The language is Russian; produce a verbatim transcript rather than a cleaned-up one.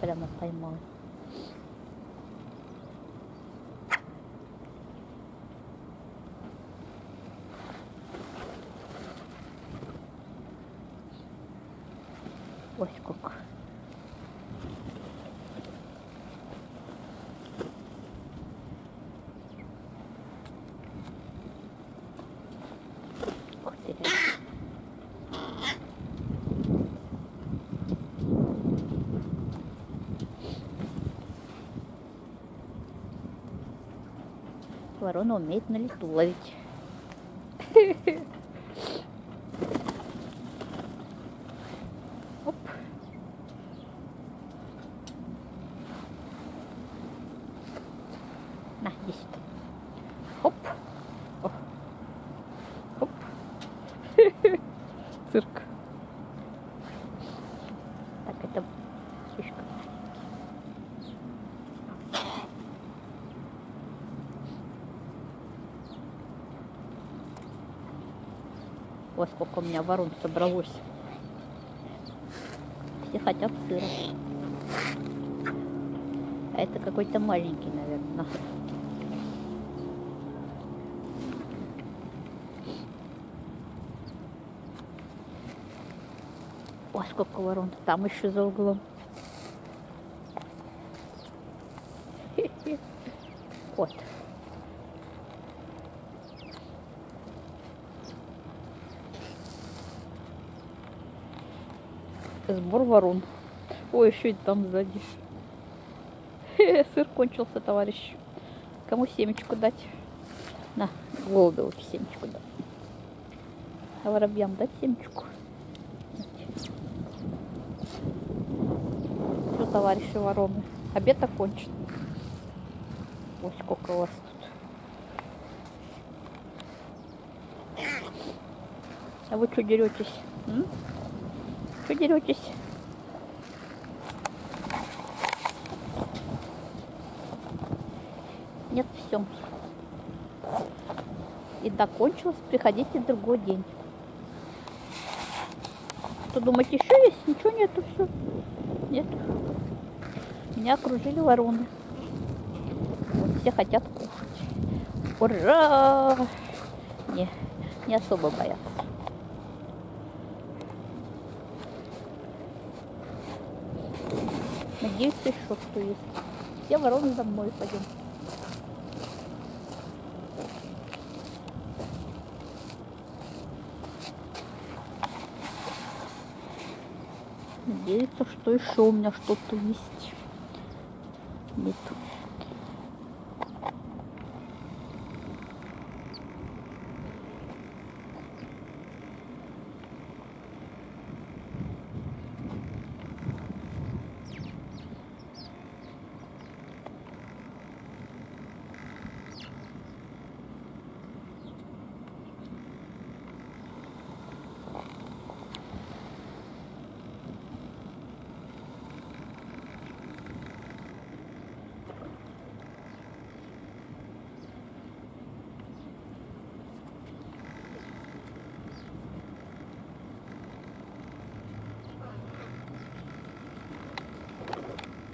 прямо поймал. Ось как. Ворона умеет на лету ловить. Оп. На, есть. Оп. Оп. Оп. Цирк. Так, это фишка. О, сколько у меня ворон собралось. Все хотят сыра. А это какой-то маленький, наверное. О, сколько ворон. Там еще за углом. Вот. Сбор ворон. Ой, еще и там сзади. Сыр кончился, товарищ. Кому семечку дать? На, голубю семечку дать. А воробьям дать семечку? Все, товарищи вороны, обед окончен. Ой, сколько у вас тут. А вы что деретесь? М? Что деретесь? Нет, все. И докончилось. Приходите в другой день. Что, думаете, еще есть? Ничего нету, все. Нет. Меня окружили вороны. Вот, все хотят кушать. Ура! Не, не особо боятся. Надеюсь, еще что есть. Все вороны за мной, пойдем. Надеюсь, что еще у меня что-то есть. Нету.